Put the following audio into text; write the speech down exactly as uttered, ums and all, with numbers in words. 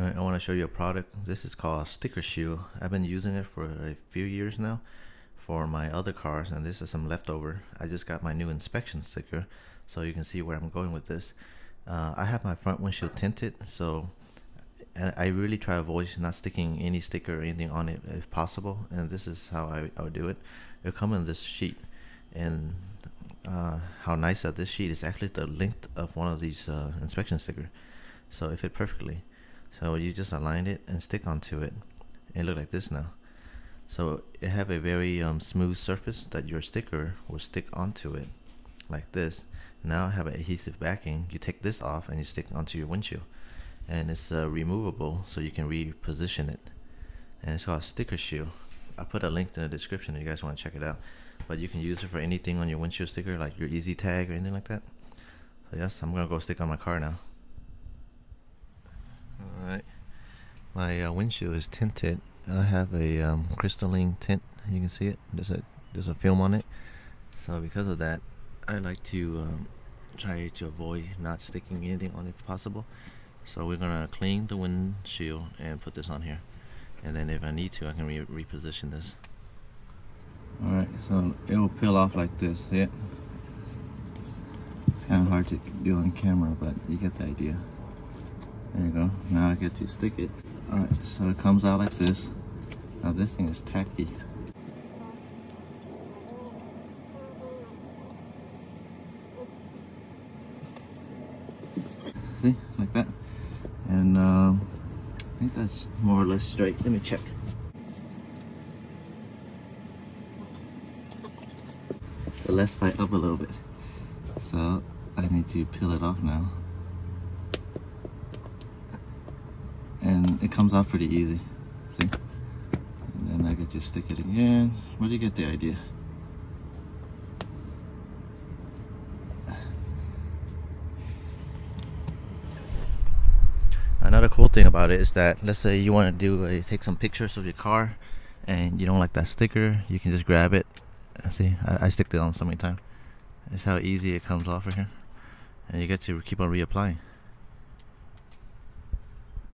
Alright, I want to show you a product. This is called Sticker Shield. I've been using it for a few years now for my other cars, and this is some leftover. I just got my new inspection sticker, so you can see where I'm going with this. Uh, I have my front windshield tinted, so and I really try to avoid not sticking any sticker or anything on it if possible, and this is how I, I would do it. It'll come in this sheet, and uh, how nice that this sheet is actually the length of one of these uh, inspection stickers, so it fit perfectly. So you just align it and stick onto it. It look like this now. So it have a very um, smooth surface that your sticker will stick onto it, like this. Now I have an adhesive backing. You take this off and you stick onto your windshield, and it's uh, removable, so you can reposition it. And it's called Sticker Shield. I put a link in the description if you guys want to check it out. But you can use it for anything on your windshield sticker, like your E Z Tag or anything like that. So yes, I'm gonna go stick on my car now. Alright, my uh, windshield is tinted. I have a um, crystalline tint, you can see it, there's a, there's a film on it. So because of that, I like to um, try to avoid not sticking anything on it if possible. So we're going to clean the windshield and put this on here. And then if I need to, I can re reposition this. Alright, so it will peel off like this, see it? It's kind of hard to do on camera, but you get the idea. There you go. Now I get to stick it. Alright, so it comes out like this. Now this thing is tacky. See? Like that. And um, I think that's more or less straight. Let me check. The left side up a little bit. So I need to peel it off now. And it comes out pretty easy, see? And then I could just stick it again. But you get the idea. Another cool thing about it is that, let's say you want to do a, take some pictures of your car, and you don't like that sticker, you can just grab it. See, I, I sticked it on so many times. That's how easy it comes off right here, and you get to keep on reapplying.